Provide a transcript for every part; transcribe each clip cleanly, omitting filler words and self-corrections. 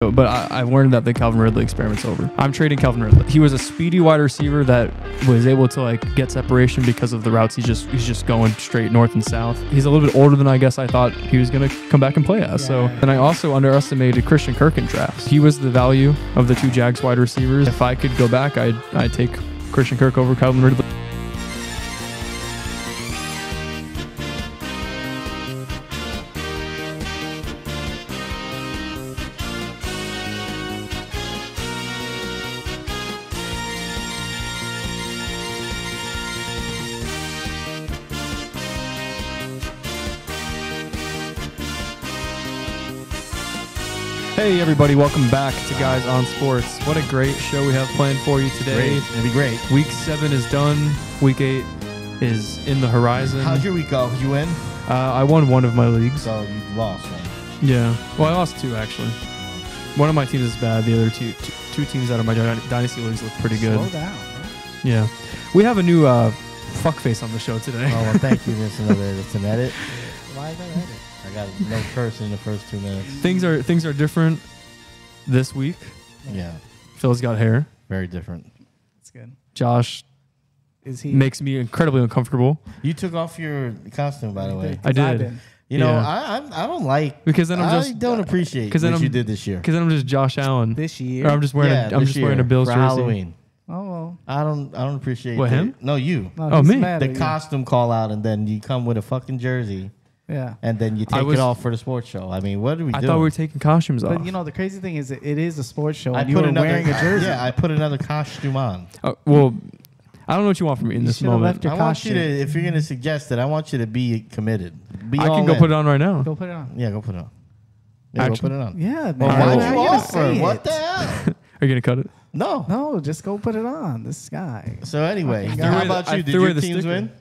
But I've learned that the Calvin Ridley experiment's over. I'm trading Calvin Ridley. He was a speedy wide receiver that was able to like get separation because of the routes. He's just going straight north and south. He's a little bit older than I guess I thought he was going to come back and play as. Yeah. So, and I also underestimated Christian Kirk in drafts. He was the value of the two Jags wide receivers. If I could go back, I'd take Christian Kirk over Calvin Ridley. Hey everybody, welcome back to Guys on Sports. What a great show we have planned for you today. It'll be great. Week 7 is done. Week 8 is in the horizon. How'd your week go? Did you win? I won one of my leagues. So you lost one. Yeah. Well, I lost two actually. One of my teams is bad. The other two teams out of my dynasty leagues look pretty good. Slow down. Yeah. We have a new fuckface on the show today. Oh, well, thank you. That's an edit. Why is that an edit? I got no curse in the first 2 minutes. Things are different this week. Yeah. Phil's got hair. Very different. That's good. Josh makes me incredibly uncomfortable. You took off your costume, by the way. I did. You know, I don't like because then I don't appreciate what you did this year. Because then I'm just Josh Allen. This year. Or I'm just wearing a Bills jersey. Halloween. Oh, well. I don't appreciate what, him? No, you. No, oh, me. The costume call out and then you come with a fucking jersey. Yeah, and then you take it off for the sports show. I mean, what do we do? I thought we were taking costumes off. But you know, the crazy thing is, it is a sports show. And you were wearing a jersey. Yeah, I put another costume on. Well, I don't know what you want from me in this moment. I want you to, if you're going to suggest it, I want you to be committed. I can go put it on right now. Go put it on. Yeah, go put it on. Yeah, actually, go put it on. Yeah, man. Why'd you offer? What the hell? Are you going to cut it? No. No, just go put it on. This guy. So anyway, how about you? Did your teams win?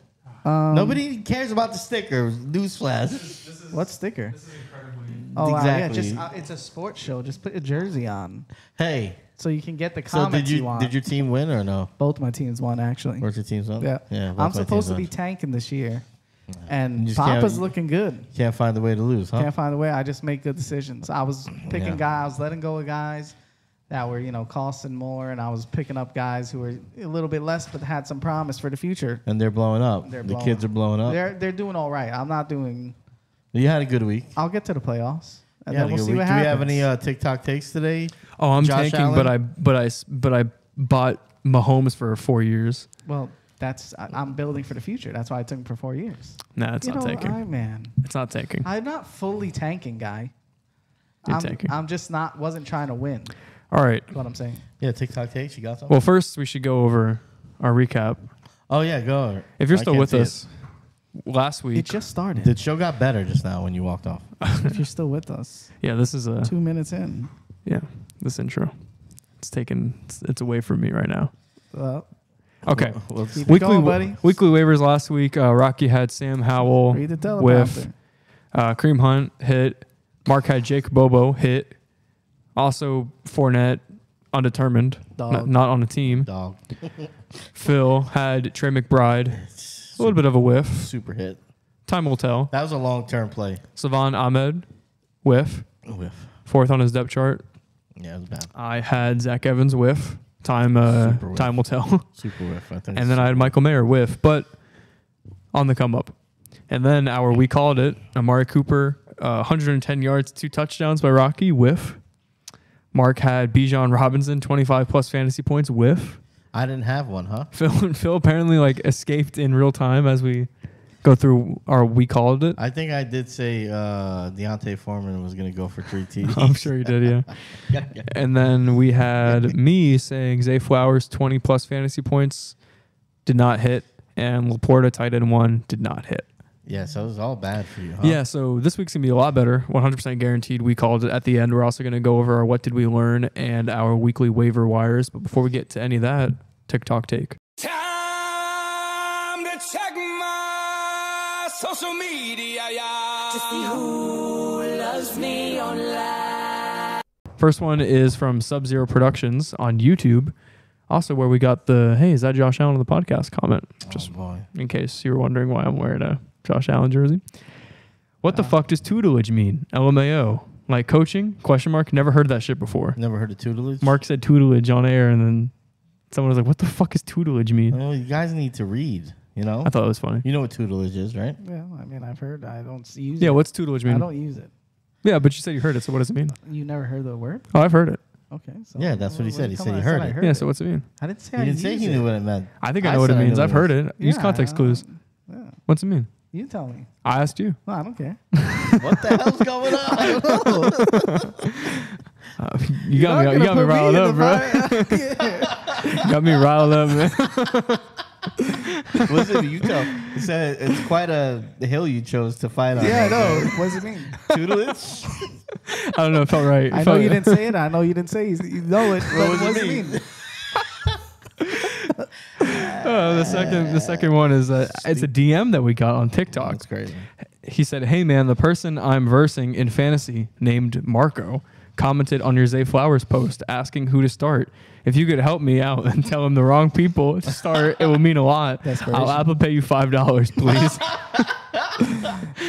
Nobody cares about the sticker. Newsflash. What sticker? This is incredibly. Oh, exactly. Yeah, it's a sports show. Just put a jersey on. Hey. So you can get the comments you want. Did your team win or no? Both my teams won, actually. Both your teams won? Yeah. I'm supposed to be tanking this year. And Papa's looking good. Can't find a way to lose, huh? Can't find a way. I just make good decisions. I was picking guys. I was letting go of guys that were, you know, costing more, and I was picking up guys who were a little bit less but had some promise for the future. And they're blowing up. The kids are blowing up. They're doing all right. I'm not doing... You had a good week. I'll get to the playoffs, and then we'll see what happens. Do we have any TikTok takes today? Oh, I'm tanking, but I bought Mahomes for 4 years. Well, that's... I'm building for the future. That's why I took him for 4 years. Nah, it's not tanking. It's not tanking. I'm not fully tanking, guy. You're tanking. I'm just wasn't trying to win. All right. That's what I'm saying. Yeah, TikTok takes. You got something? Well, first, we should go over our recap. Oh, yeah, go over. If you're still with us, last week. It just started. The show got better just now when you walked off. If you're still with us. Yeah, this is 2 minutes in. Yeah, this intro. It's away from me right now. Well, okay. Well, weekly waivers last week. Rocky had Sam Howell with Kareem Hunt hit. Mark had Jake Bobo hit. Also, Fournette, undetermined, not on a team. Dog. Phil had Trey McBride, a little bit of a whiff. Super hit. Time will tell. That was a long-term play. Savon Ahmed, whiff. Whiff. Fourth on his depth chart. Yeah, it was bad. I had Zach Evans, whiff. Super whiff. Time will tell. Super whiff, I think. And then I had Michael Mayer, whiff, but on the come-up. And then we called it. Amari Cooper, 110 yards, 2 touchdowns by Rocky, whiff. Mark had Bijan Robinson, 25-plus fantasy points, whiff. I didn't have one, huh? Phil apparently, like, escaped in real time as we go through we called it. I think I did say D'Onta Foreman was going to go for 3 TDs. I'm sure you did, yeah. Yeah. And then we had me saying Zay Flowers, 20-plus fantasy points, did not hit, and Laporta, tight end 1, did not hit. Yeah, so it was all bad for you, huh? Yeah, so this week's going to be a lot better. 100% guaranteed. We called it at the end. We're also going to go over our What Did We Learn and our weekly waiver wires. But before we get to any of that, TikTok take. Time to check my social media, yeah. To see who loves me online. First one is from Sub-Zero Productions on YouTube. Also where we got the, hey, is that Josh Allen on the podcast comment? Just in case you were wondering why I'm wearing a Josh Allen jersey. What the fuck does tutelage mean? LMAO. Like coaching? Question mark. Never heard that shit before. Never heard of tutelage? Mark said tutelage on air, and then someone was like, what the fuck is tutelage mean? Oh, you guys need to read, you know? I thought it was funny. You know what tutelage is, right? Yeah, I mean, I've heard. I don't use it. Yeah, what's tutelage mean? I don't use it. Yeah, but you said you heard it, so what does it mean? You never heard the word? Oh, I've heard it. Okay. So yeah, that's what he said. He said he heard it. Yeah, so what's it mean? I didn't say I didn't say he knew what it meant. I think I know what it means. I've heard it. Use context clues. Yeah. What's it mean? You tell me. I asked you. No, I don't care. What the hell's going on? You got me riled up, bro. Got me riled up, man. Listen, you tell. It's quite a hill you chose to fight on. Yeah, I know. Right? What does it mean? Tutelage? I don't know. It felt right. I know you didn't say it. I know you didn't say it. You know it. What does it mean? The second one is it's a DM that we got on TikTok. That's crazy. He said, "Hey man, the person I'm versing in fantasy named Marco commented on your Zay Flowers post asking who to start. If you could help me out and tell him the wrong people to start, it will mean a lot. I'll Apple Pay you $5, please."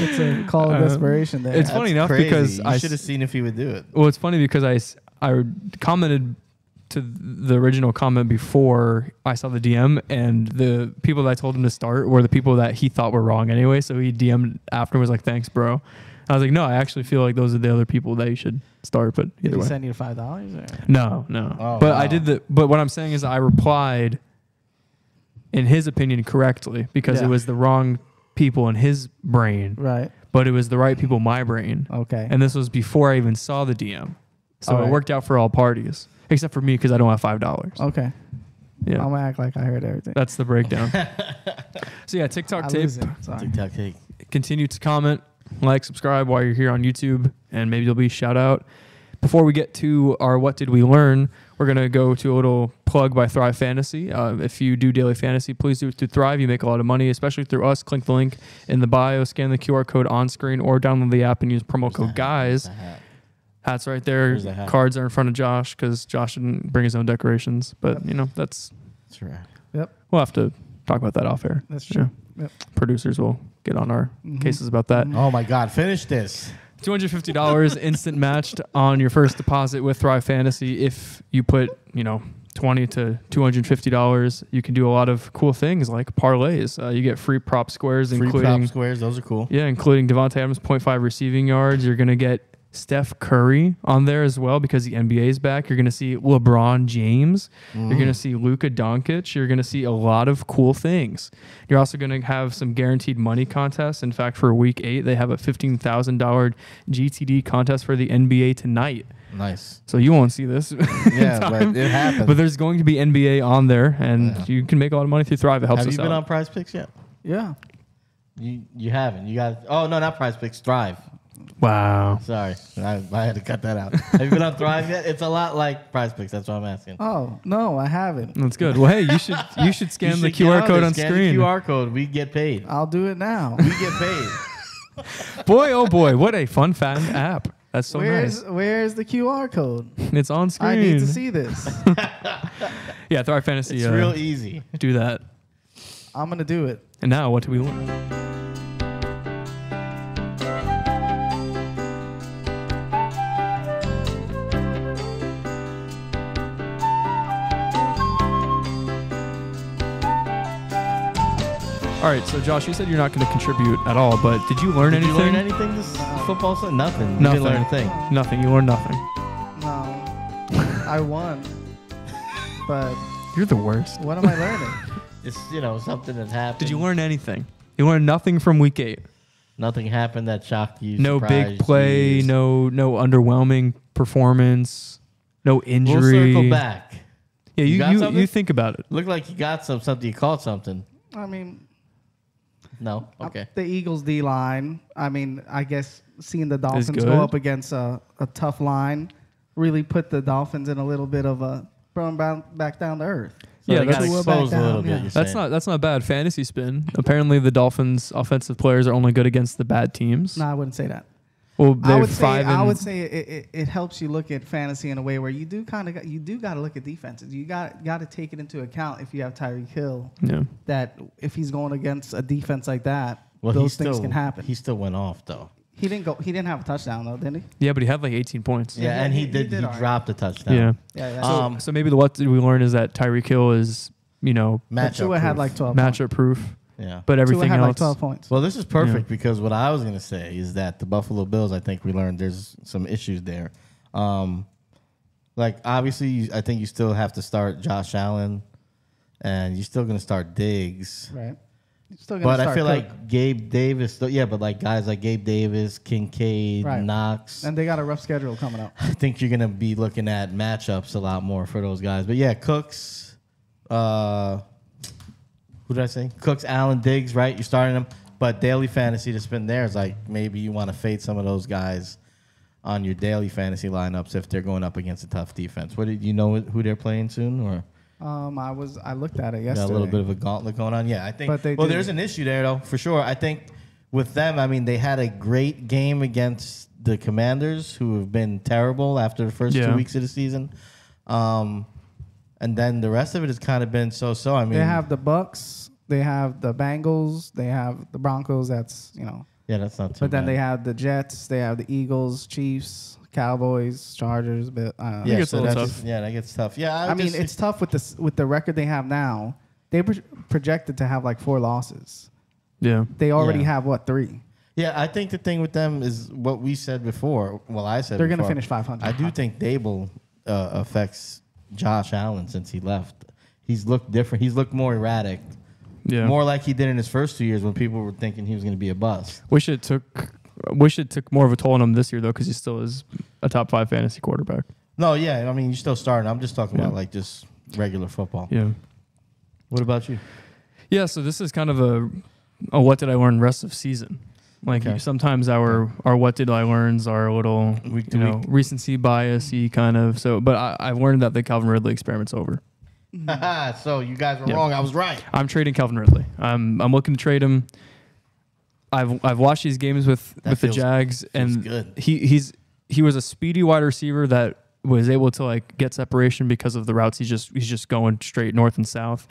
It's a call of desperation there. It's funny enough because I should have seen if he would do it. Well, it's funny because I commented to the original comment before I saw the DM, and the people that I told him to start were the people that he thought were wrong anyway. So he DM'd after and was like, "Thanks, bro." And I was like, "No, I actually feel like those are the other people that you should start." But either way, send you $5? No, no. Oh, but wow. But what I'm saying is, I replied, in his opinion, correctly because it was the wrong people in his brain, right? But it was the right people in my brain. Okay. And this was before I even saw the DM, so it worked out for all parties. Except for me, because I don't have $5. Okay. Yeah. I'm going to act like I heard everything. That's the breakdown. So, yeah, TikTok tape. TikTok tape. Continue to comment, like, subscribe while you're here on YouTube, and maybe you'll be shout out. Before we get to our What Did We Learn, we're going to go to a little plug by Thrive Fantasy. If you do daily fantasy, please do it through Thrive. You make a lot of money, especially through us. Click the link in the bio, scan the QR code on screen, or download the app and use promo code GUYS. Hats right there. Cards are in front of Josh because Josh didn't bring his own decorations. But, you know, that's right. Yep. We'll have to talk about that off air. That's true. Yeah. Yep. Producers will get on our cases about that. Oh, my God. Finish this. $250 instant matched on your first deposit with Thrive Fantasy. If you put, you know, $20 to $250, you can do a lot of cool things like parlays. You get free prop squares. Free prop squares. Those are cool. Yeah, including Devontae Adams' 0.5 receiving yards. You're going to get Steph Curry on there as well because the NBA is back. You're going to see LeBron James. You're going to see Luka Doncic. You're going to see a lot of cool things. You're also going to have some guaranteed money contests. In fact, for week 8, they have a $15,000 GTD contest for the NBA tonight. Nice. So you won't see this. Yeah, but it happens. But there's going to be NBA on there, and you can make a lot of money through Thrive. It helps us out. Have you been on Prize Picks yet? Yeah. You haven't. You got. Oh, no, not Prize Picks. Thrive. Wow. Sorry. I had to cut that out. Have you been on Thrive yet? It's a lot like Prize Picks. That's why I'm asking. Oh, no, I haven't. That's good. Well, hey, you should scan the QR code on screen. The QR code. We get paid. I'll do it now. We get paid. Boy, oh, boy. What a fun, fun app. That's so nice. Where's the QR code? It's on screen. I need to see this. Yeah, Thrive Fantasy. It's real easy. Do that. I'm going to do it. And now, what do we learn? All right, so Josh, you said you're not going to contribute at all, but did you learn anything? Did you learn anything this football season? Nothing. You didn't learn a thing. Nothing. You learned nothing. No. I won. But you're the worst. What am I learning? It's, you know, something that happened. Did you learn anything? You learned nothing from week 8. Nothing happened that shocked you. No big play. No underwhelming performance. No injury. We'll circle back. Yeah, you think about it. Looked like you got something. You caught something. I mean. No, okay. The Eagles' D line. I mean, I guess seeing the Dolphins go up against a tough line really put the Dolphins in a little bit of a throwing back down to earth. So yeah, that's exposed a little bit. Yeah. That's not bad fantasy spin. Apparently, the Dolphins' offensive players are only good against the bad teams. No, I wouldn't say that. Well, I would say it helps you look at fantasy in a way where you do got to look at defenses. You got to take it into account if you have Tyreek Hill. Yeah. That if he's going against a defense like that, those things can happen. He still went off though. He didn't go. He didn't have a touchdown though, didn't he? Yeah, but he had like 18 points. Yeah, and he right. dropped a touchdown. Yeah. So maybe what we learned is that Tyreek Hill is, you know, Tua had like 12 matchup proof. Yeah. But everything else. Like 12 points. Well, this is perfect because what I was going to say is that the Buffalo Bills, I think we learned there's some issues there. Like, obviously, I think you still have to start Josh Allen, and you're still going to start Diggs. Right. You're still gonna start Cook. Like Gabe Davis, yeah, but like guys like Gabe Davis, Kincaid, Knox. And they got a rough schedule coming up. I think you're going to be looking at matchups a lot more for those guys. But, yeah, Cooks, who did I say? Cooks, Allen, Diggs, right? You're starting them. But daily fantasy to spend there is like maybe you want to fade some of those guys on your daily fantasy lineups if they're going up against a tough defense. What did you know who they're playing soon? Or I looked at it yesterday. Got a little bit of a gauntlet going on. Yeah, I think. But there's an issue there though for sure. I think with them, I mean, they had a great game against the Commanders, who have been terrible after the first 2 weeks of the season. And then the rest of it has kind of been so-so. I mean, they have the Bucks, they have the Bengals, they have the Broncos. That's that's not too. But then they have the Jets, they have the Eagles, Chiefs, Cowboys, Chargers. But that gets tough. Yeah, I mean it's tough with the record they have now. They projected to have like 4 losses. Yeah, they already have 3. Yeah, I think the thing with them is what we said before. Well, I said they're going to finish 500. I do think Dable affects Josh Allen since he left. He's looked different. He's looked more erratic. Yeah. More like he did in his first 2 years when people were thinking he was going to be a bust. Wish it took more of a toll on him this year though, because he still is a top 5 fantasy quarterback. No, yeah, I mean you're still starting. I'm just talking about like just regular football. Yeah. What about you? Yeah, so this is kind of a what did I learn rest of season. Like sometimes our what did I learns are a little recency biasy kind of. So, but I've learned that the Calvin Ridley experiment's over. So you guys were wrong. I was right. I'm trading Calvin Ridley. I'm looking to trade him. I've watched these games with the Jags, and good. He was a speedy wide receiver that was able to like get separation because of the routes he's just going straight north and south,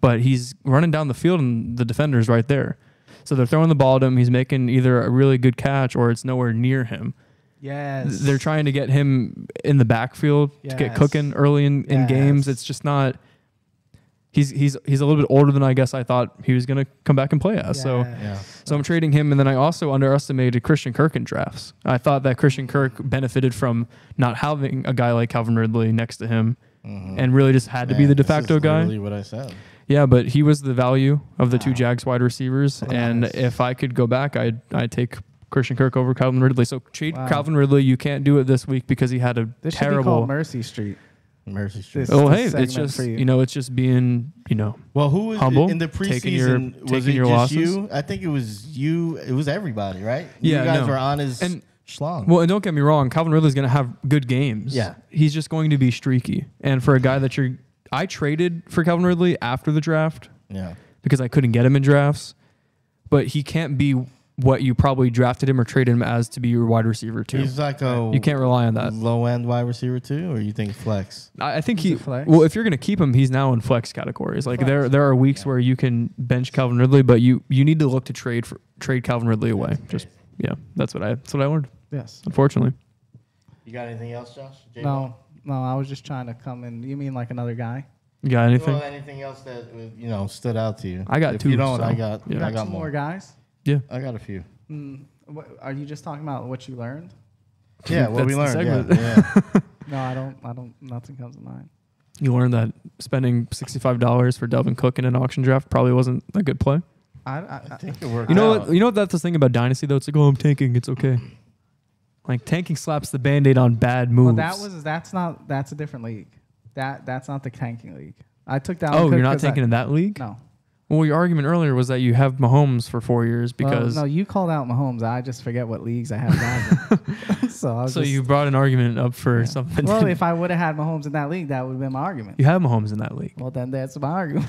but he's running down the field and the defender's right there. So they're throwing the ball to him. He's making either a really good catch or it's nowhere near him. Yes. They're trying to get him in the backfield to get cooking early in games. It's just not. He's a little bit older than I guess I thought he was going to come back and play as. Yes. So I'm trading him. And then I also underestimated Christian Kirk in drafts. I thought that Christian Kirk benefited from not having a guy like Calvin Ridley next to him and really just had to be the de facto guy. That's literally what I said. Yeah, but he was the value of the two Jags wide receivers, and if I could go back, I'd take Christian Kirk over Calvin Ridley. So trade Calvin Ridley. You can't do it this week because he had a this terrible should be called Mercy Street. Mercy Street. Oh, hey, it's just it's just being Well, who was humble, in the preseason? Was it just you? I think it was you. It was everybody, right? Yeah, you guys were on his schlong. Well, and don't get me wrong, Calvin Ridley's going to have good games. Yeah, he's just going to be streaky, and for a guy that you're. I traded for Calvin Ridley after the draft because I couldn't get him in drafts. But he can't be what you probably drafted him or traded him as to be your wide receiver, too. He's like a you can't rely on that. Low-end wide receiver, too, or you think flex? I think he's flex. Well, if you're going to keep him, he's now in flex categories. Like, there are weeks where you can bench Calvin Ridley, but you need to look to trade Calvin Ridley away. That's what I learned. Yes. Unfortunately. You got anything else, Josh? J-Bone? No, I was just trying to come in. You mean like another guy? You got anything? Well, anything else that stood out to you? I got two. You don't. So. I got more guys. Yeah, I got a few. Are you just talking about what you learned? Yeah, what we learned. Yeah. No, I don't. Nothing comes to mind. You learned that spending $65 for Dalvin Cook in an auction draft probably wasn't a good play. I think it worked. You know what? That's the thing about dynasty though. It's like, oh, I'm tanking. It's okay. Like tanking slaps the Band-Aid on bad moves. Well, that's a different league. That's not the tanking league. I took that. Oh, you're not tanking in that league? No. Well, your argument earlier was that you have Mahomes for 4 years because no, you called out Mahomes. I just forget what leagues I have. So you brought an argument up for something. Well, if I would have had Mahomes in that league, that would have been my argument. You have Mahomes in that league. Well, then that's my argument.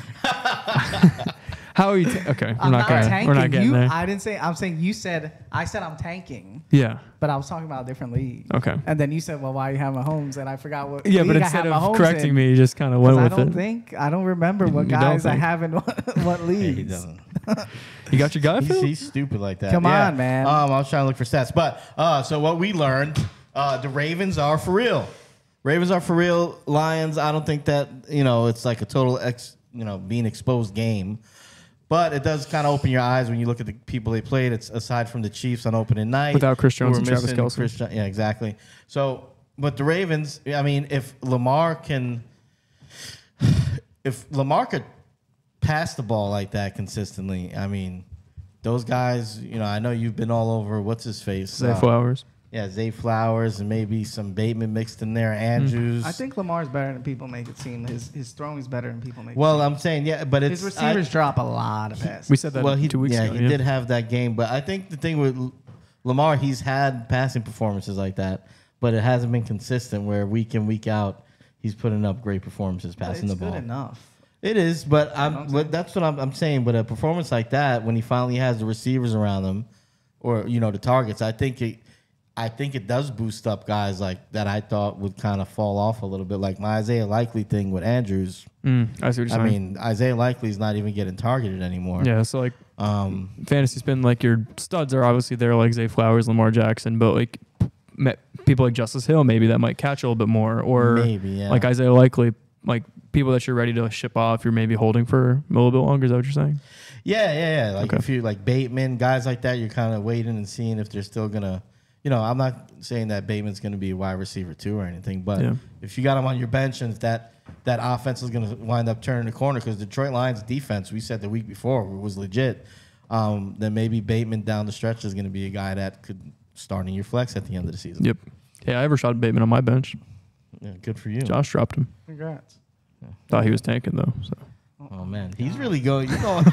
How are you? Okay, we're not getting there. I didn't say. I'm saying you said. I said I'm tanking. Yeah. But I was talking about a different league. Okay. And then you said, "Well, why do you have Mahomes?" And I forgot what. Yeah, but instead of correcting me, you just kind of went with it. I don't remember what guys I have in what leagues. Yeah, he doesn't. You got your guy, Phil? He's stupid like that. Come on, man. I was trying to look for stats. But so what we learned, the Ravens are for real. Ravens are for real. Lions, I don't think that, you know, it's like a total, being exposed game. But it does kind of open your eyes when you look at the people they played. It's aside from the Chiefs on opening night. Without Chris Jones and Travis Kelce. Yeah, exactly. So, but the Ravens, I mean, if Lamar could pass the ball like that consistently, I mean, those guys, you know, I know you've been all over, what's his face? Zay Flowers. Yeah, Zay Flowers and maybe some Bateman mixed in there, Andrews. I think Lamar's better than people make it seem. His throwing's better than people make it seem. Well, I'm saying, yeah, but it's... His receivers drop a lot of passes. We said that 2 weeks ago. He did have that game, but I think the thing with Lamar, he's had passing performances like that, but it hasn't been consistent where week in, week out, he's putting up great performances passing the ball. It's good enough. It is, but that's what I'm saying. But a performance like that, when he finally has the receivers around him or, you know, the targets, I think it does boost up guys like that I thought would kind of fall off a little bit, like my Isaiah Likely thing with Andrews. I see what you're saying. I mean, Isaiah Likely's not even getting targeted anymore. Yeah, so like fantasy's been like your studs are obviously there, like Zay Flowers, Lamar Jackson, but like people like Justice Hill, maybe that might catch a little bit more, or maybe, yeah, like Isaiah Likely, like people that you're ready to ship off, you're maybe holding for a little bit longer. Is that what you're saying? Yeah. Like if you like Bateman, guys like that, you're kind of waiting and seeing if they're still gonna. You know, I'm not saying that Bateman's going to be a wide receiver too or anything, but if you got him on your bench and that offense is going to wind up turning the corner because Detroit Lions defense, we said the week before, was legit, then maybe Bateman down the stretch is going to be a guy that could start in your flex at the end of the season. Yep. Yeah, I ever shot Bateman on my bench. Yeah, good for you. Josh dropped him. Congrats. Yeah. Thought he was tanking, though. So. Oh, man. He's really going. You know.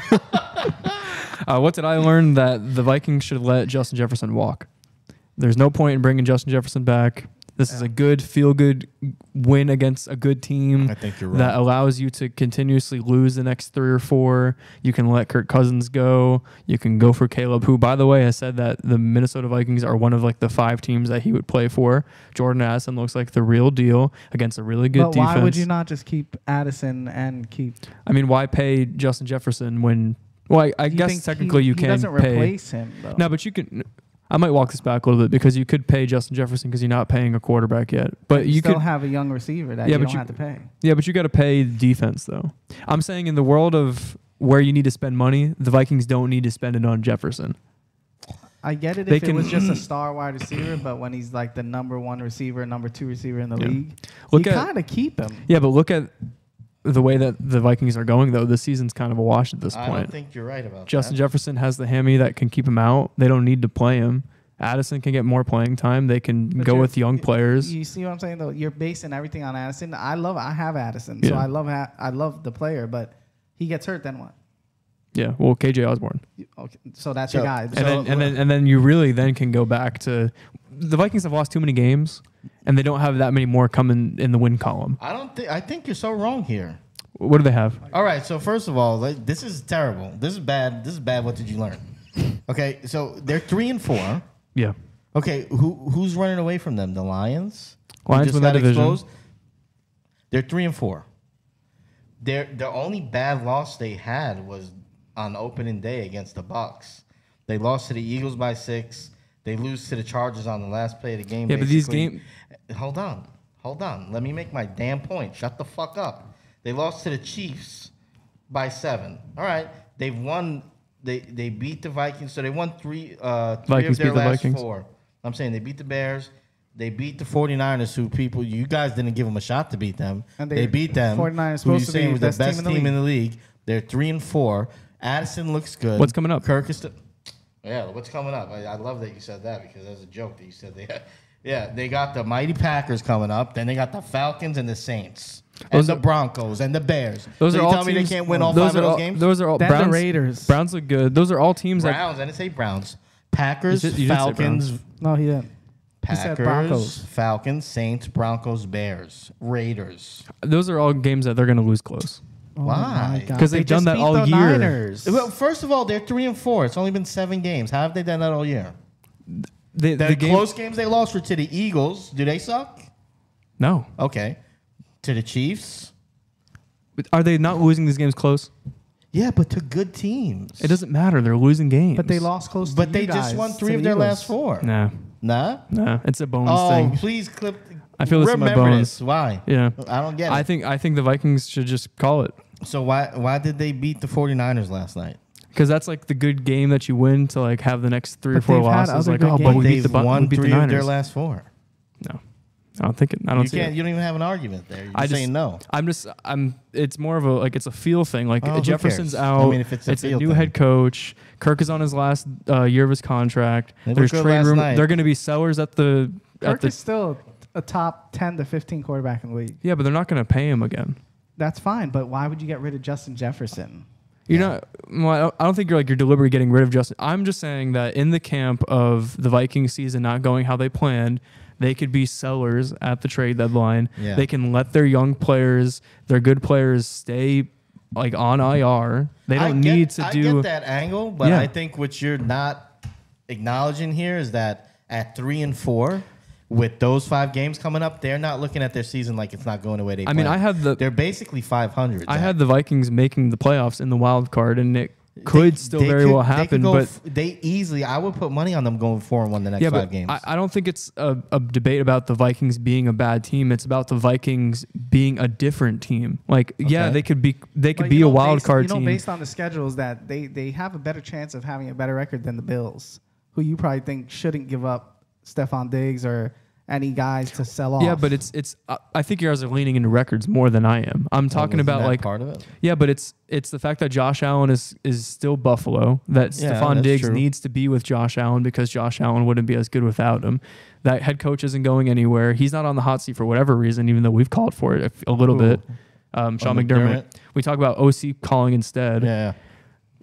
What did I learn? That the Vikings should let Justin Jefferson walk. There's no point in bringing Justin Jefferson back. This is a good feel-good win against a good team. I think you're right. That allows you to continuously lose the next 3 or 4. You can let Kirk Cousins go. You can go for Caleb, who, by the way, has said that the Minnesota Vikings are one of like the 5 teams that he would play for. Jordan Addison looks like the real deal against a really good defense. But why would you not just keep Addison and keep... I mean, why pay Justin Jefferson when... Well, I guess technically you can pay... He doesn't replace him, though. No, but you can... I might walk this back a little bit because you could pay Justin Jefferson because you're not paying a quarterback yet. But you still have a young receiver that you don't have to pay. Yeah, but you got to pay defense, though. I'm saying in the world of where you need to spend money, the Vikings don't need to spend it on Jefferson. I get it if it was just a star wide receiver, but when he's like the #1 receiver, #2 receiver in the league, you kind of keep him. Yeah, but look at the way that the Vikings are going, though. The season's kind of a wash at this point. I don't think you're right about Justin Jefferson has the hammy that can keep him out. They don't need to play him. Addison can get more playing time. They can go with young players. You see what I'm saying, though? You're basing everything on Addison. I have Addison, so I love the player, but he gets hurt, then what? Yeah, well, KJ Osborne. Okay, so that's your guy. And then you really then can go back to the Vikings have lost too many games, and they don't have that many more coming in the win column. I think you're so wrong here. What do they have? All right, so first of all, this is terrible. This is bad. This is bad. What did you learn? Okay, so they're 3 and 4. Yeah. Okay, who's running away from them? The Lions. Lions with that division. Exposed. They're 3 and 4. The only bad loss they had was on opening day against the Bucs. They lost to the Eagles by 6. They lose to the Chargers on the last play of the game. Yeah, but these games... Hold on. Let me make my damn point. Shut the fuck up. They lost to the Chiefs by 7. All right. They've won... They beat the Vikings. So they won three of their last 4. I'm saying they beat the Bears. They beat the 49ers, who people... You guys didn't give them a shot to beat them. And they beat them. 49ers who you saying was the best team in the league. They're 3 and 4. Addison looks good. What's coming up? Kirk is... Yeah, what's coming up? I love that you said that because that was a joke that you said they had. Yeah, they got the mighty Packers coming up. Then they got the Falcons and the Saints. Those and the Broncos and the Bears. Those are all teams. You tell me they can't win all 5 of those games? Those are all Browns. The Raiders. Browns look good. Those are all teams. Browns. I didn't say Browns. Packers, Falcons. No, he didn't. Packers, Falcons, Saints, Broncos, Bears, Raiders. Those are all games that they're going to lose close. Why? Because they've done that all year. Niners. Well, first of all, they're 3 and 4. It's only been 7 games. How have they done that all year? The close games they lost were to the Eagles. Do they suck? No. Okay. To the Chiefs. But are they not losing these games close? Yeah, but to good teams. It doesn't matter. They're losing games. But they lost close to But they guys, just won three of their last four. No. Nah? Nah. It's a bonus thing. Oh, please clip. I feel this is my bonus. Why? Yeah. I don't get it. I think the Vikings should just call it. So why did they beat the 49ers last night? Because that's like the good game that you win to like have the next three or four losses. Like, oh, but we beat the Buccaneers. They've won three of their last four. No. I don't think it. I don't see it. You don't even have an argument there. You're just saying no. I'm. It's more of a like. It's a feel thing. Like Jefferson's out. I mean, if it's a new head coach. Kirk is on his last year of his contract. There's trade room. They're going to be sellers at the. Kirk is still a top 10 to 15 quarterback in the league. Yeah, but they're not going to pay him again. That's fine, but why would you get rid of Justin Jefferson? You know, I don't think you're deliberately getting rid of Justin. I'm just saying that in the camp of the Vikings season not going how they planned. They could be sellers at the trade deadline. Yeah. They can let their young players, their good players, stay like on IR. They don't need to do. I get that angle, but yeah. I think what you're not acknowledging here is that at 3 and 4, with those 5 games coming up, they're not looking at their season like it's not going away. I mean, they're basically 500. I had the Vikings making the playoffs in the wild card, and it could still very well happen, but they easily. I would put money on them going 4-1 the next 5 games. I don't think it's a debate about the Vikings being a bad team. It's about the Vikings being a different team. Like, yeah, they could be a wild card team. You know, based on the schedules, that they have a better chance of having a better record than the Bills, who you probably think shouldn't give up Stephon Diggs or any guys to sell off. Yeah, but it's. I think you guys are leaning into records more than I am. I'm talking about like part of it. Yeah, but it's the fact that Josh Allen is still Buffalo. That Stephon Diggs needs to be with Josh Allen because Josh Allen wouldn't be as good without him. That head coach isn't going anywhere. He's not on the hot seat for whatever reason, even though we've called for it a little bit. Sean McDermott. We talk about OC calling instead. Yeah.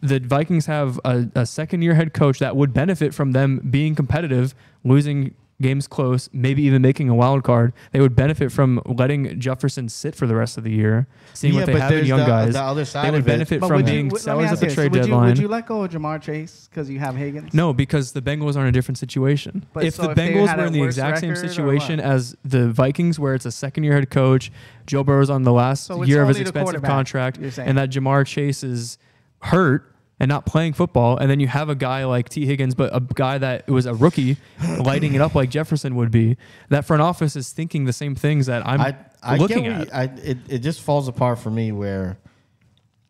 The Vikings have a second-year head coach that would benefit from them being competitive, losing games close, maybe even making a wild card. They would benefit from letting Jefferson sit for the rest of the year, seeing what they have in young guys. The other side they would benefit from being sellers at the trade deadline. Would you let go of Ja'Marr Chase because you have Higgins? No, because the Bengals are in a different situation. But if the Bengals were in the exact same situation as the Vikings, where it's a second-year head coach, Joe Burrow's on the last year of his expensive contract, and that Ja'Marr Chase is hurt and not playing football, and then you have a guy like Tee Higgins, but a guy that was a rookie lighting it up like Jefferson would be, that front office is thinking the same things that I'm looking at. It just falls apart for me where,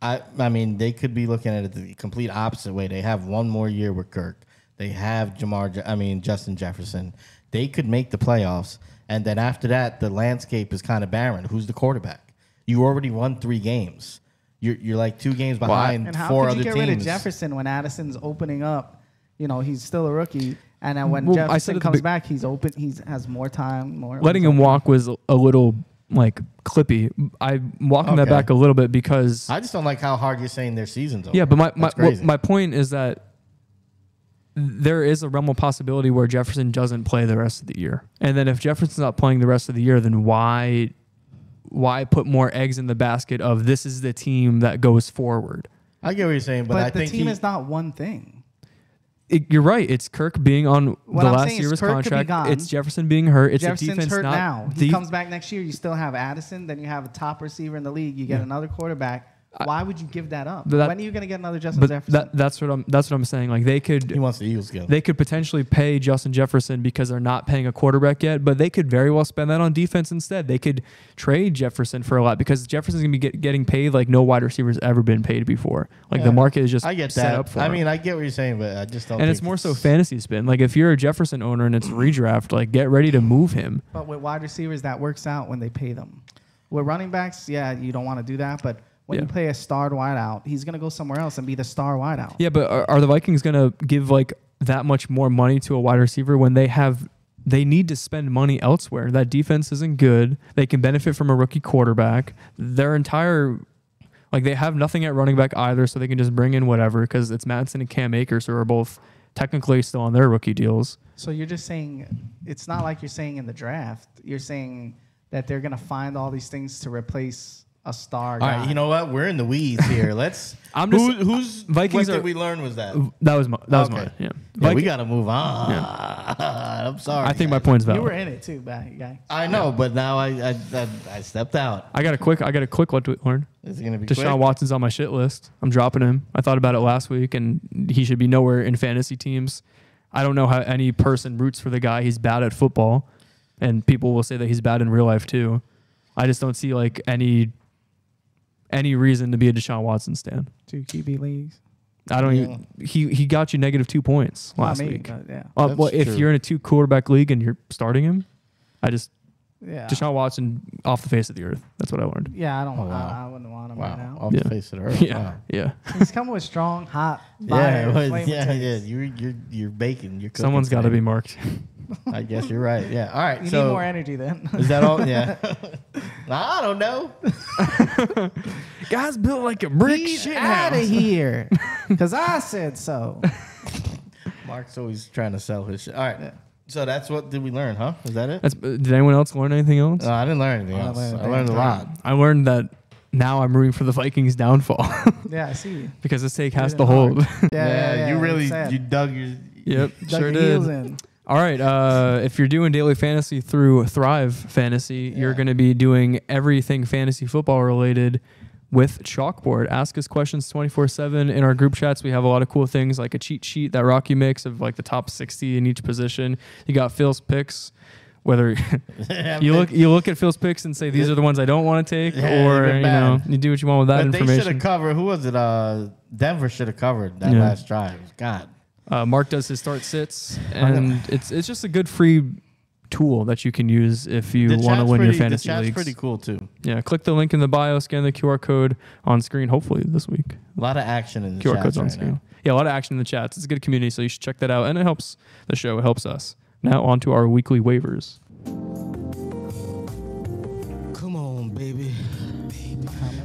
I mean, they could be looking at it the complete opposite way. They have one more year with Kirk. They have Justin Jefferson. They could make the playoffs, and then after that, the landscape is kind of barren. Who's the quarterback? You already won 3 games. You're like 2 games behind 4 other teams. And how could you get rid of Jefferson when Addison's opening up? You know, he's still a rookie. And then when Jefferson comes back, he's open. He has more time. Letting him walk was a little, like, clippy. I'm walking that back a little bit because I just don't like how hard you're saying their season's over. Yeah, but my point is that there is a realm of possibility where Jefferson doesn't play the rest of the year. And then if Jefferson's not playing the rest of the year, then why put more eggs in the basket of this is the team that goes forward? I get what you're saying, but I think the team is not one thing. You're right. It's Kirk being on the last year of his contract. It's Jefferson being hurt. It's a defense hurt now. He comes back next year. You still have Addison. Then you have a top receiver in the league. You get another quarterback. Why would you give that up? When are you going to get another Justin Jefferson? That's what I'm saying. Like they could. He wants the Eagles go. They could potentially pay Justin Jefferson because they're not paying a quarterback yet, but they could very well spend that on defense instead. They could trade Jefferson for a lot because Jefferson's going to be getting paid like no wide receiver's ever been paid before. Like the market is just set up for. I mean, I get what you're saying, but I just don't. And it's more so fantasy spin. Like if you're a Jefferson owner and it's redraft, like get ready to move him. But with wide receivers, that works out when they pay them. With running backs, yeah, you don't want to do that, but when you play a starred wideout, he's going to go somewhere else and be the star wideout. Yeah, but are the Vikings going to give like that much more money to a wide receiver when they need to spend money elsewhere? That defense isn't good. They can benefit from a rookie quarterback. Their entire they have nothing at running back either, so they can just bring in whatever because it's Madison and Cam Akers who are both technically still on their rookie deals. So you're just saying it's not like you're saying in the draft. You're saying that they're going to find all these things to replace a star guy. All right, you know what? We're in the weeds here. Let's. I'm just. Who's Vikings? What did we learn? Was that? That was my. That was mine. Yeah. Yeah, we gotta move on. Yeah. I'm sorry. I think my point's valid. You were in it too, guy. I know, but now I stepped out. I got a quick one to learn. Is it gonna be Deshaun quick? Watson's on my shit list. I'm dropping him. I thought about it last week, and he should be nowhere in fantasy teams. I don't know how any person roots for the guy. He's bad at football, and people will say that he's bad in real life too. I just don't see like any reason to be a Deshaun Watson stan. Two QB leagues. I don't even. He got you -2 points last week. Yeah. Well, if you're in a 2-quarterback league and you're starting him, I just Deshaun Watson off the face of the earth. That's what I learned. Yeah, I don't. I wouldn't want him right now. Off the face of the earth. Yeah, He's coming with strong, hot. Fire, yeah. You're baking. You're cooking. Someone's got to be marked. I guess you're right. Yeah. All right. You need more energy then. Is that all? Yeah. I don't know. Guys built like a brick shit house. Out of here. Because I said so. Mark's always trying to sell his shit. All right. Yeah. So that's what did we learn, huh? Is that it? Did anyone else learn anything else? No, I didn't learn anything else. I learned a lot. I learned that now I'm rooting for the Vikings' downfall. Yeah, I see you. Because the stake has to hold. Yeah, you really dug your... Yep, sure did. All right, if you're doing daily fantasy through Thrive Fantasy, you're going to be doing everything fantasy football related with Chalkboard. Ask us questions 24/7 in our group chats. We have a lot of cool things like a cheat sheet that Rocky makes of like the top 60 in each position. You got Phil's picks. Whether you look at Phil's picks and say these are the ones I don't want to take, or you know you do what you want with that information. They should have covered. Who was it? Denver should have covered that last drive. God. Mark does his start sits, and it's just a good free tool that you can use if you want to win your fantasy leagues. The chat's pretty cool, too. Yeah, click the link in the bio, scan the QR code on screen, hopefully this week. A lot of action in the chat. QR code's on screen. Yeah, a lot of action in the chats. It's a good community, so you should check that out, and it helps the show. It helps us. Now on to our weekly waivers. Come on, baby.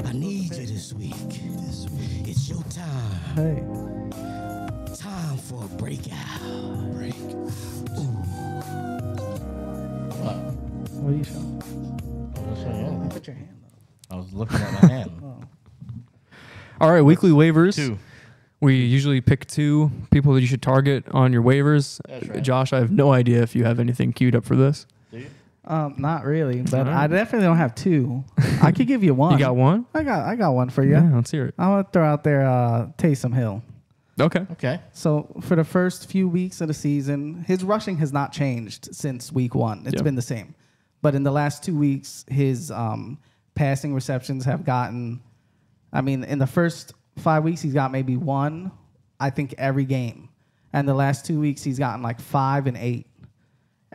I need you this week. It's your time. Hey. For a breakout. What are you showing? Put your hand up. I was looking at my hand. Oh. All right, weekly waivers. Two. We usually pick two people that you should target on your waivers. That's right. Josh, I have no idea if you have anything queued up for this. Do you? Not really, but I definitely don't have two. I could give you one. You got one? I got one for you. Yeah, let's hear it. I'm gonna throw out there Taysom Hill. Okay. Okay. So for the first few weeks of the season, his rushing has not changed since week 1. It's been the same. But in the last 2 weeks, his passing receptions have gotten, I mean, in the first 5 weeks, he's got maybe one, I think, every game. And the last 2 weeks, he's gotten like 5 and 8.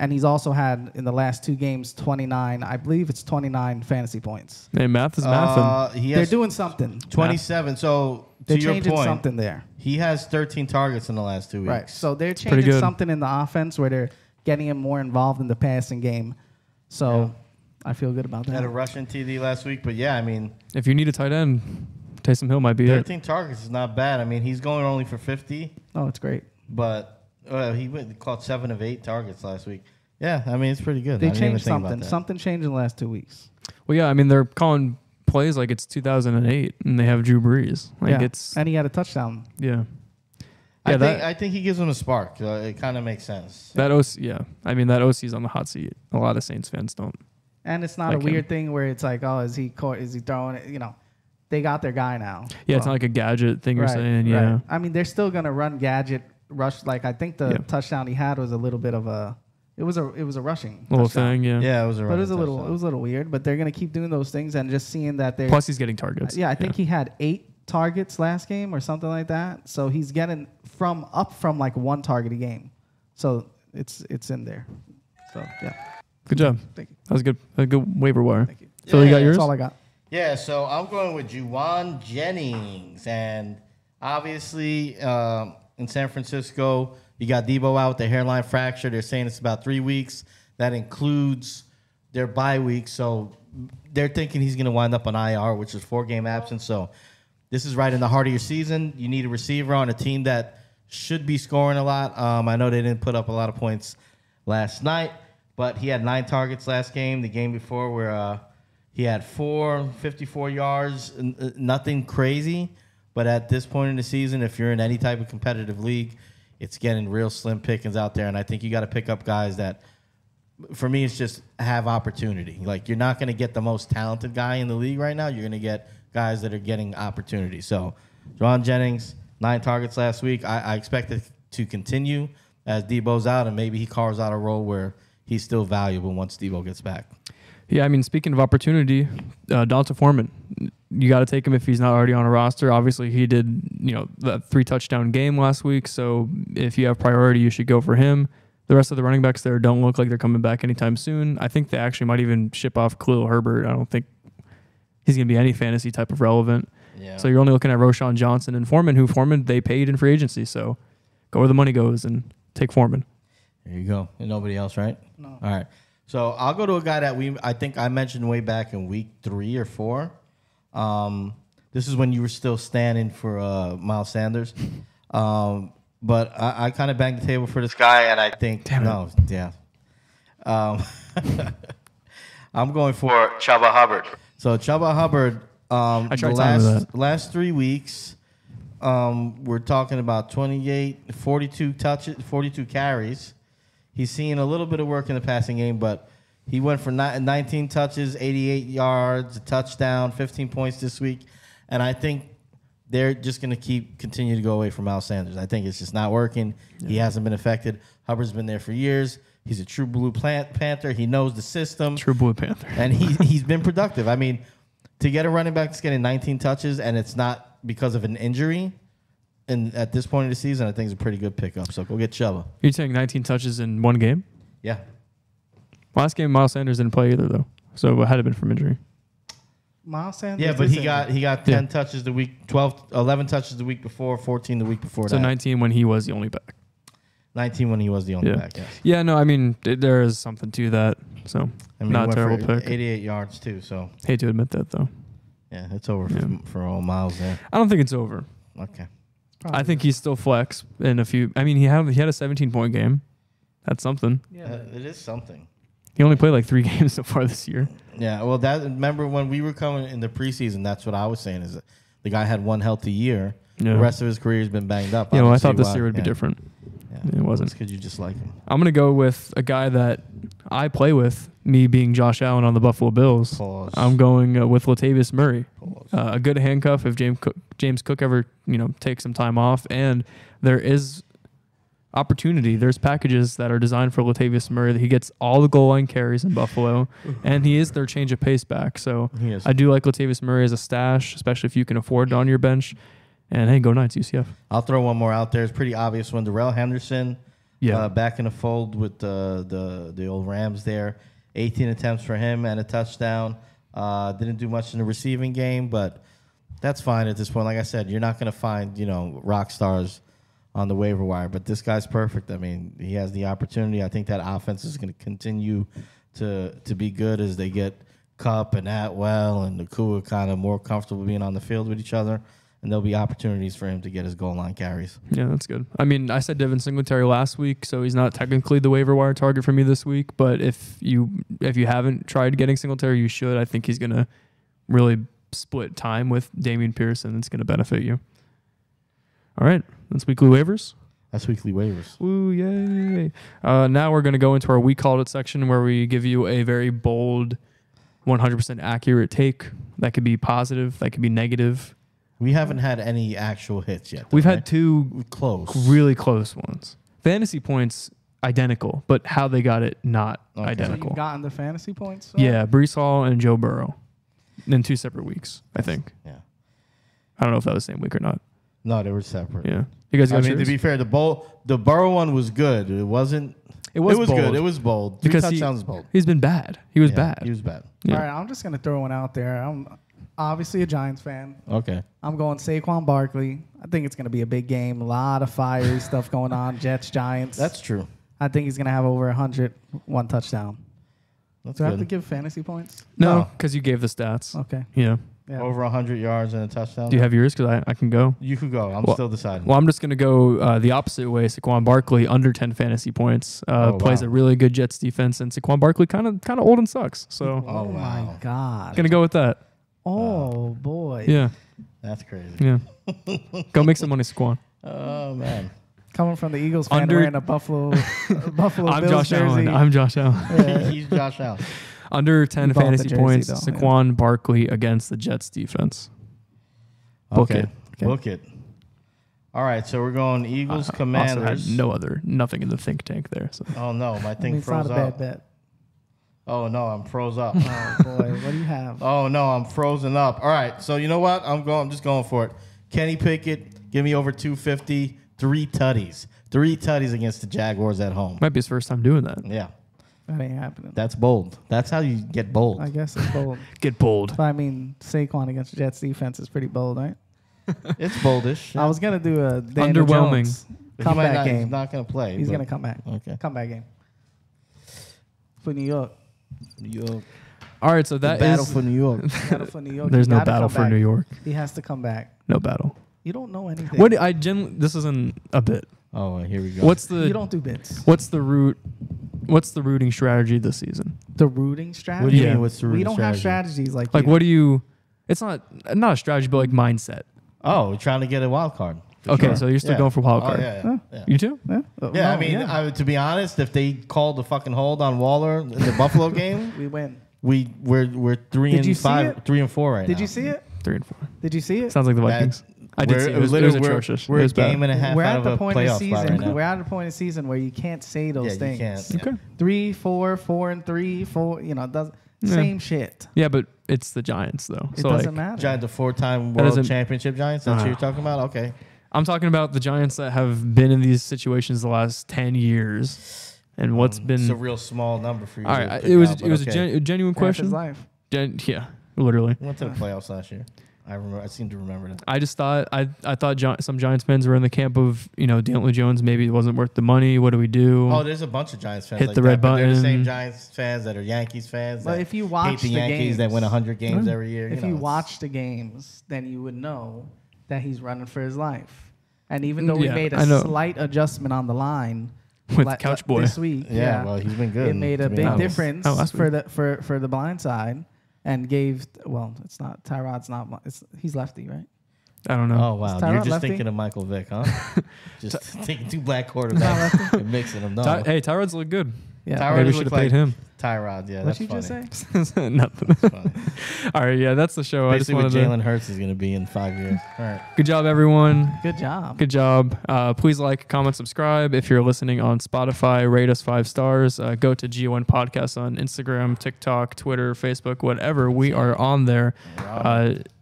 And he's also had, in the last 2 games, 29. I believe it's 29 fantasy points. Hey, math is math. They're doing something. 27. So to your point, they're changing something there. He has 13 targets in the last 2 weeks. Right. So they're changing something in the offense where they're getting him more involved in the passing game. So I feel good about that. Had a rushing TD last week. But, yeah, I mean. If you need a tight end, Taysom Hill might be 13 it. 13 targets is not bad. I mean, he's going only for 50. Oh, it's great. But. He caught 7 of 8 targets last week. Yeah, I mean, it's pretty good. They changed something. Something changed in the last 2 weeks. Well, yeah, I mean, they're calling plays like it's 2008, and they have Drew Brees. Like and he had a touchdown. Yeah. I think he gives him a spark. It kind of makes sense. That OC, I mean, that OC's on the hot seat. A lot of Saints fans don't. And it's not like a weird thing where it's like, oh, is he throwing it? You know, they got their guy now. Yeah, it's not like a gadget thing you're saying. Yeah. Right. I mean, they're still going to run gadget rush, like I think the touchdown he had was a little bit of a, it was a rushing little touchdown. Thing, yeah, it was a rushing. But it was a little weird. But they're gonna keep doing those things and just seeing that they're. Plus, he's getting targets. Yeah, I think he had 8 targets last game or something like that. So he's getting up from like 1 target a game. So it's in there. So good job. Thank you. That was a good waiver wire. Thank you. So you got yours. That's all I got. Yeah. So I'm going with Juwan Jennings, and obviously. In San Francisco, you got Debo out with the hairline fracture. They're saying it's about 3 weeks. That includes their bye week. So they're thinking he's going to wind up on IR, which is 4-game absence. So this is right in the heart of your season. You need a receiver on a team that should be scoring a lot. I know they didn't put up a lot of points last night, but he had 9 targets last game. The game before where He had 54 yards, nothing crazy. But at this point in the season, if you're in any type of competitive league, it's getting real slim pickings out there. And I think you got to pick up guys that, for me, it's just have opportunity. Like, you're not going to get the most talented guy in the league right now. You're going to get guys that are getting opportunity. So Juwan Jennings, 9 targets last week. I expect it to continue as Debo's out, and maybe he carves out a role where he's still valuable once Debo gets back. Yeah, I mean, speaking of opportunity, D'Onta Foreman, you got to take him if he's not already on a roster. Obviously, he did, you know, the 3-touchdown game last week, so if you have priority, you should go for him. The rest of the running backs there don't look like they're coming back anytime soon. I think they actually might even ship off Khalil Herbert. I don't think he's going to be any fantasy type of relevant. Yeah. So you're only looking at Roshan Johnson and Foreman, who Foreman, they paid in free agency, so go where the money goes and take Foreman. There you go. And nobody else, right? No. All right. So I'll go to a guy that I think I mentioned way back in week 3 or 4. This is when you were still standing for Miles Sanders. But I kind of banged the table for this guy, and I think, I'm going for Chuba Hubbard. So Chuba Hubbard, the last 3 weeks, we're talking about 28, 42 touches, 42 carries. He's seeing a little bit of work in the passing game, but he went for 19 touches, 88 yards, a touchdown, 15 points this week. And I think they're just going to continue to go away from Miles Sanders. I think it's just not working. Yeah. He hasn't been affected. Hubbard's been there for years. He's a true blue Panther. He knows the system. True blue Panther. And he's been productive. I mean, to get a running back that's getting 19 touches and it's not because of an injury, and at this point of the season, I think it's a pretty good pickup. So go get Chuba. You're taking 19 touches in one game? Yeah. Last game, Miles Sanders didn't play either, though. So it had to have been from injury. Miles Sanders? Yeah, but he got 10 touches the week, 11 touches the week before, 14 the week before that. So 19 when he was the only back. 19 when he was the only back, yes. Yeah, no, I mean, there is something to that. So I mean, not a terrible pick. 88 yards, too. So hate to admit that, though. Yeah, it's over for old Miles there. I don't think it's over. Okay. Probably. I think he's still flex in a few. I mean, he had a 17-point game. That's something. Yeah, it is something. He only played like 3 games so far this year. Yeah, well, remember when we were coming in the preseason? That's what I was saying, is that the guy had one healthy year. Yeah. The rest of his career has been banged up. Yeah, well, I thought this year would be different. Yeah. It wasn't. Because you just like him. I'm gonna go with a guy that I play with. Me being Josh Allen on the Buffalo Bills. Pause. I'm going with Latavius Murray. A good handcuff if James Cook ever, you know, takes some time off. And there is opportunity. There's packages that are designed for Latavius Murray that he gets all the goal line carries in Buffalo, and he is their change of pace back. So I do like Latavius Murray as a stash, especially if you can afford it on your bench. And hey, go Knights, UCF. I'll throw one more out there. It's pretty obvious one. Darrell Henderson, back in the fold with the old Rams there. 18 attempts for him and a touchdown. Didn't do much in the receiving game, but that's fine at this point. Like I said, you're not going to find, you know, rock stars on the waiver wire, but this guy's perfect. I mean, he has the opportunity. I think that offense is going to continue to be good as they get Kupp and Atwell and Nakua kind of more comfortable being on the field with each other, and there'll be opportunities for him to get his goal line carries. Yeah, that's good. I mean, I said Devin Singletary last week, so he's not technically the waiver wire target for me this week, but if you haven't tried getting Singletary, you should. I think he's going to really split time with Dameon Pearson. It's going to benefit you. All right, that's weekly waivers. That's weekly waivers. Woo, yay. Now we're going to go into our We Called It section where we give you a very bold, 100% accurate take. That could be positive. That could be negative. We haven't had any actual hits yet, though. We've had 2 close, really close ones. Fantasy points identical, but how they got it not identical. So you've gotten the fantasy points? So? Yeah, Breece Hall and Joe Burrow in 2 separate weeks, I think. Yeah, I don't know if that was the same week or not. No, they were separate. Yeah, you guys. I mean, to be fair, the Burrow one was good. It wasn't. It was bold. Good. It was bold. 3 touchdowns is bold. He's been bad. He was bad. He was bad. Yeah. All right, I'm just gonna throw one out there. I'm obviously a Giants fan. Okay. I'm going Saquon Barkley. I think it's going to be a big game. A lot of fiery stuff going on. Jets, Giants. That's true. I think he's going to have over 100, 1 touchdown. That's good. Do I have to give fantasy points? No, because you gave the stats. Okay. Yeah. Yeah. Over 100 yards and a touchdown. Do you have yours? Because I can go. You could go. I'm still deciding. Well, I'm just going to go the opposite way. Saquon Barkley, under 10 fantasy points. Plays a really good Jets defense. And Saquon Barkley kind of old and sucks. So, my God. Going to go with that. Oh, boy. Yeah. That's crazy. Yeah. Go make some money, Saquon. Oh, man. Coming from the Eagles fan wearing a Buffalo I'm Bills Josh jersey. Allen. I'm Josh Allen. Yeah. He's Josh Allen. Under 10 fantasy points, Saquon Barkley against the Jets defense. Book it. All right, so we're going Eagles, Commanders. Also had nothing in the think tank there. So. Oh, no, my thing froze up. It's not a bad bet. Oh, no, I'm froze up. Oh, boy, what do you have? Oh, no, I'm frozen up. All right, so you know what? I'm just going for it. Kenny Pickett, give me over 250, three tutties against the Jaguars at home. Might be his first time doing that. Yeah. That ain't happening. That's bold. That's how you get bold. I guess it's bold. Get bold. But I mean, Saquon against the Jets defense is pretty bold, right? It's boldish. I was going to do a Daniel Jones comeback game. He's not going to play. He's going to come back. Okay. Comeback game. For New York. New York. All right, so that battle is... Battle for New York. Battle for New York. There's no battle for New York. He has to come back. No battle. You don't know anything. What this isn't a bit. Oh, here we go. You don't do bits. What's the rooting strategy this season? The rooting strategy? What do you mean what's the rooting strategy? We don't have strategies like that. Like, what do you... It's not a strategy, but like mindset. Oh, we're trying to get a wild card. Okay, so you're still going for wild card. Yeah. You too? Yeah, yeah, I mean, to be honest, if they called the fucking hold on Waller in the Buffalo game... We win. We're 3-4 right now. Did you see it? 3-4. Did you see it? Sounds like the Vikings. I did see it. It was atrocious. We're a game and a half out of a playoff spot right now. We're at the point of season where you can't say those things. You can't. Okay. 3-4, 4-3, 4. You know, same shit. Yeah, but it's the Giants though. It doesn't matter. Giants, the 4-time World Championship Giants. That's what you're talking about. Okay. I'm talking about the Giants that have been in these situations the last 10 years, and what's been. It's a real small number for you. All right. It was a genuine question. Yeah, literally. We went to the playoffs last year. I remember. I seem to remember that. I just thought some Giants fans were in the camp of D'Onta Jones maybe it wasn't worth the money. What do we do? Oh, there's a bunch of Giants fans. Hit the red button. They're the same Giants fans that are Yankees fans. But if you watch the Yankees games, that win 100 games every year. If you watch the games, then you would know that he's running for his life. And even though we made a slight adjustment on the line with Couchboy this week, well, he's been good. It made a big difference for the blind side. And gave it's not Tyrod's not he's lefty, right? I don't know. Oh wow, you're just lefty? Thinking of Michael Vick, huh? Just taking two black quarterbacks and mixing them. No. Hey, Tyrod's look good. Yeah, Tyrod maybe should have paid him. Tyrod, yeah. What you just say? Nothing. That's funny. All right, yeah, that's the show. Basically, what Jalen Hurts is going to be in 5 years. All right. Good job, everyone. Good job. Please like, comment, subscribe. If you're listening on Spotify, rate us 5 stars. Go to GON Podcast on Instagram, TikTok, Twitter, Facebook, whatever. We are on there.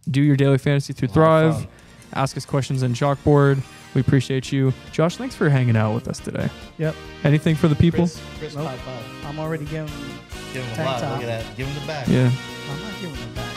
Do your daily fantasy through Thrive. Ask us questions in Chalkboard. We appreciate you. Josh, thanks for hanging out with us today. Yep. Anything for the people? Chris, nope. I'm already giving him a lot. Look at that. Give him the back. Yeah. I'm not giving him the back.